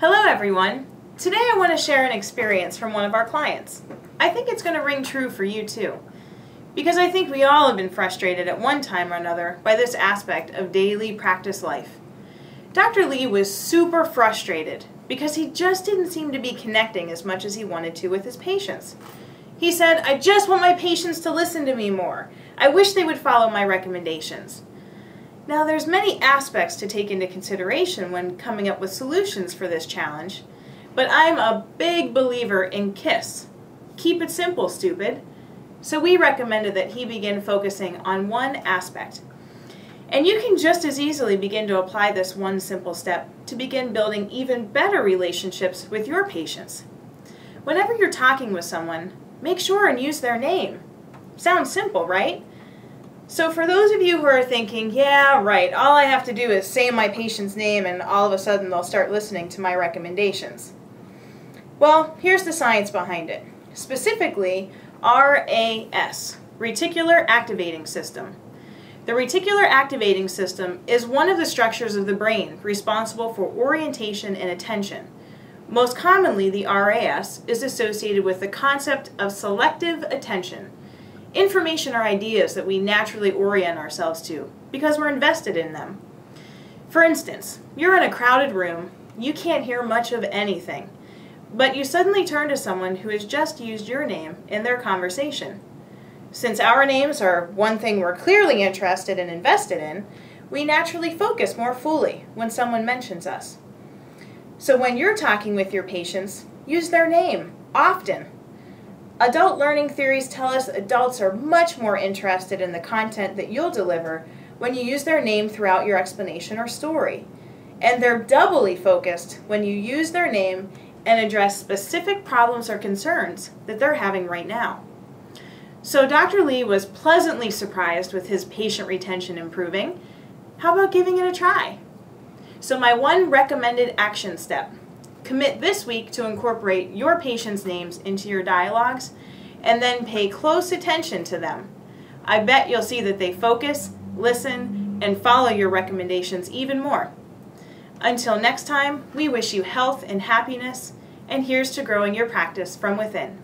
Hello everyone! Today I want to share an experience from one of our clients. I think it's going to ring true for you too, because I think we all have been frustrated at one time or another by this aspect of daily practice life. Dr. Lee was super frustrated because he just didn't seem to be connecting as much as he wanted to with his patients. He said, "I just want my patients to listen to me more. I wish they would follow my recommendations." Now, there's many aspects to take into consideration when coming up with solutions for this challenge, but I'm a big believer in KISS. Keep it simple, stupid. So we recommended that he begin focusing on one aspect. And you can just as easily begin to apply this one simple step to begin building even better relationships with your patients. Whenever you're talking with someone, make sure and use their name. Sounds simple, right? So for those of you who are thinking, yeah, right, all I have to do is say my patient's name and all of a sudden they'll start listening to my recommendations. Well, here's the science behind it. Specifically, RAS, Reticular Activating System. The Reticular Activating System is one of the structures of the brain responsible for orientation and attention. Most commonly, the RAS is associated with the concept of selective attention. Information or ideas that we naturally orient ourselves to because we're invested in them. For instance, you're in a crowded room, you can't hear much of anything, but you suddenly turn to someone who has just used your name in their conversation. Since our names are one thing we're clearly interested and invested in, we naturally focus more fully when someone mentions us. So when you're talking with your patients, use their name often. Adult learning theories tell us adults are much more interested in the content that you'll deliver when you use their name throughout your explanation or story. And they're doubly focused when you use their name and address specific problems or concerns that they're having right now. So Dr. Lee was pleasantly surprised with his patient retention improving. How about giving it a try? So my one recommended action step: commit this week to incorporate your patients' names into your dialogues and then pay close attention to them. I bet you'll see that they focus, listen, and follow your recommendations even more. Until next time, we wish you health and happiness, and here's to growing your practice from within.